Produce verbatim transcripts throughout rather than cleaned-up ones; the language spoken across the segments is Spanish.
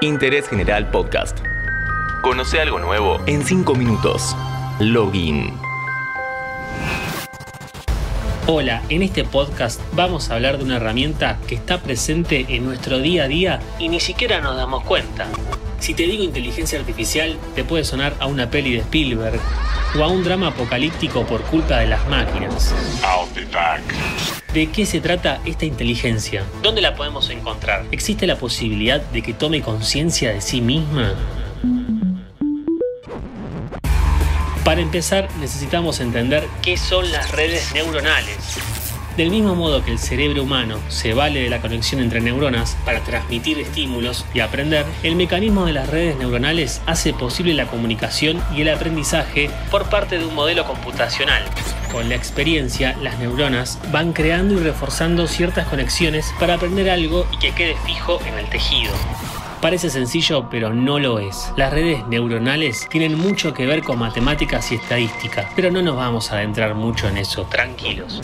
Interés General Podcast. Conoce algo nuevo en cinco minutos. Login. Hola, en este podcast vamos a hablar de una herramienta que está presente en nuestro día a día y ni siquiera nos damos cuenta. Si te digo inteligencia artificial, te puede sonar a una peli de Spielberg o a un drama apocalíptico por culpa de las máquinas. I'll be back. ¿De qué se trata esta inteligencia? ¿Dónde la podemos encontrar? ¿Existe la posibilidad de que tome conciencia de sí misma? Para empezar, necesitamos entender qué son las redes neuronales. Del mismo modo que el cerebro humano se vale de la conexión entre neuronas para transmitir estímulos y aprender, el mecanismo de las redes neuronales hace posible la comunicación y el aprendizaje por parte de un modelo computacional. Con la experiencia, las neuronas van creando y reforzando ciertas conexiones para aprender algo y que quede fijo en el tejido. Parece sencillo, pero no lo es. Las redes neuronales tienen mucho que ver con matemáticas y estadística, pero no nos vamos a adentrar mucho en eso, tranquilos.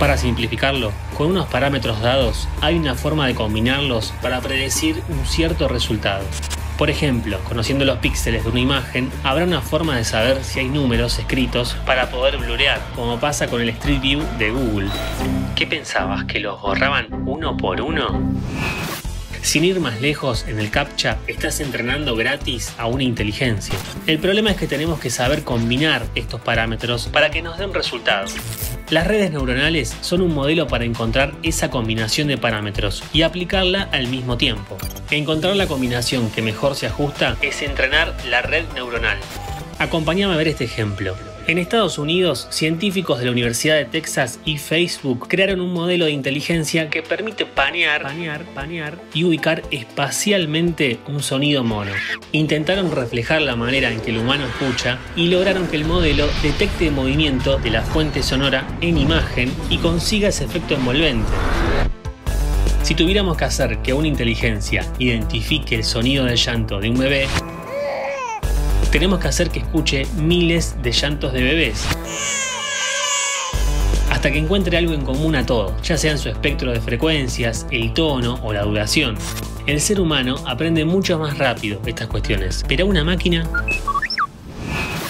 Para simplificarlo, con unos parámetros dados, hay una forma de combinarlos para predecir un cierto resultado. Por ejemplo, conociendo los píxeles de una imagen, habrá una forma de saber si hay números escritos para poder blurear, como pasa con el Street View de Google. ¿Qué pensabas, que los borraban uno por uno? Sin ir más lejos, en el captcha estás entrenando gratis a una inteligencia. El problema es que tenemos que saber combinar estos parámetros para que nos den resultados. Las redes neuronales son un modelo para encontrar esa combinación de parámetros y aplicarla al mismo tiempo. Encontrar la combinación que mejor se ajusta es entrenar la red neuronal. Acompáñame a ver este ejemplo. En Estados Unidos, científicos de la Universidad de Texas y Facebook crearon un modelo de inteligencia que permite panear, panear, panear y ubicar espacialmente un sonido mono. Intentaron reflejar la manera en que el humano escucha y lograron que el modelo detecte el movimiento de la fuente sonora en imagen y consiga ese efecto envolvente. Si tuviéramos que hacer que una inteligencia identifique el sonido del llanto de un bebé, tenemos que hacer que escuche miles de llantos de bebés, hasta que encuentre algo en común a todo, ya sea en su espectro de frecuencias, el tono o la duración. El ser humano aprende mucho más rápido estas cuestiones, pero una máquina...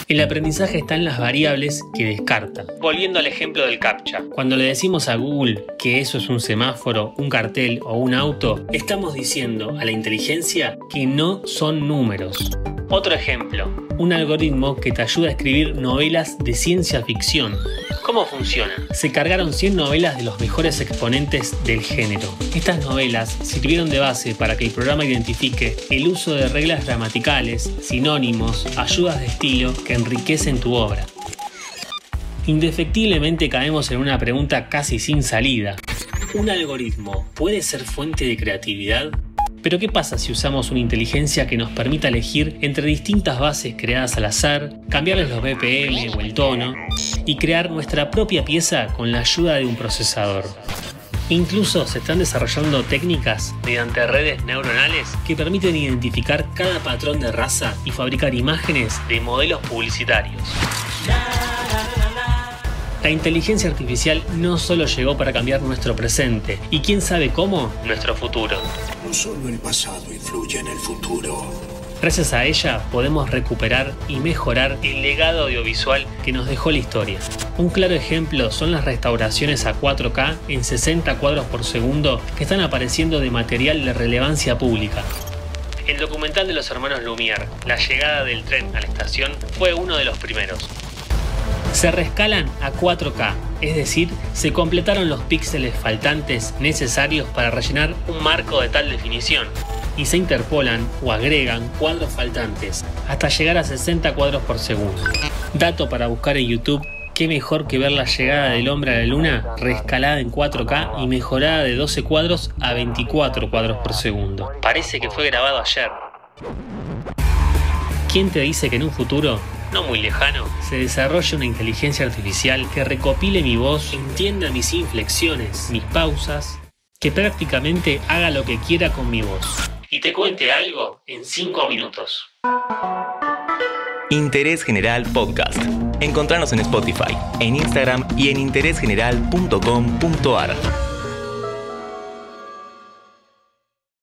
El aprendizaje está en las variables que descarta. Volviendo al ejemplo del captcha, cuando le decimos a Google que eso es un semáforo, un cartel o un auto, estamos diciendo a la inteligencia que no son números. Otro ejemplo, un algoritmo que te ayuda a escribir novelas de ciencia ficción. ¿Cómo funciona? Se cargaron cien novelas de los mejores exponentes del género. Estas novelas sirvieron de base para que el programa identifique el uso de reglas gramaticales, sinónimos, ayudas de estilo que enriquecen tu obra. Indefectiblemente caemos en una pregunta casi sin salida. ¿Un algoritmo puede ser fuente de creatividad? Pero ¿qué pasa si usamos una inteligencia que nos permita elegir entre distintas bases creadas al azar, cambiarles los B P M o el tono y crear nuestra propia pieza con la ayuda de un procesador? Incluso se están desarrollando técnicas mediante redes neuronales que permiten identificar cada patrón de raza y fabricar imágenes de modelos publicitarios. La inteligencia artificial no solo llegó para cambiar nuestro presente, y quién sabe cómo, nuestro futuro. No solo el pasado influye en el futuro. Gracias a ella podemos recuperar y mejorar el legado audiovisual que nos dejó la historia. Un claro ejemplo son las restauraciones a cuatro K en sesenta cuadros por segundo que están apareciendo de material de relevancia pública. El documental de los hermanos Lumière, La llegada del tren a la estación, fue uno de los primeros. Se rescalan a cuatro K, es decir, se completaron los píxeles faltantes necesarios para rellenar un marco de tal definición, y se interpolan o agregan cuadros faltantes, hasta llegar a sesenta cuadros por segundo. Dato para buscar en YouTube, qué mejor que ver La llegada del hombre a la luna rescalada en cuatro K y mejorada de doce cuadros a veinticuatro cuadros por segundo. Parece que fue grabado ayer. ¿Quién te dice que en un futuro no muy lejano se desarrolla una inteligencia artificial que recopile mi voz, entienda mis inflexiones, mis pausas, que prácticamente haga lo que quiera con mi voz? Y te cuente algo en cinco minutos. Interés General Podcast. Encontranos en Spotify, en Instagram y en interés general punto com punto ar.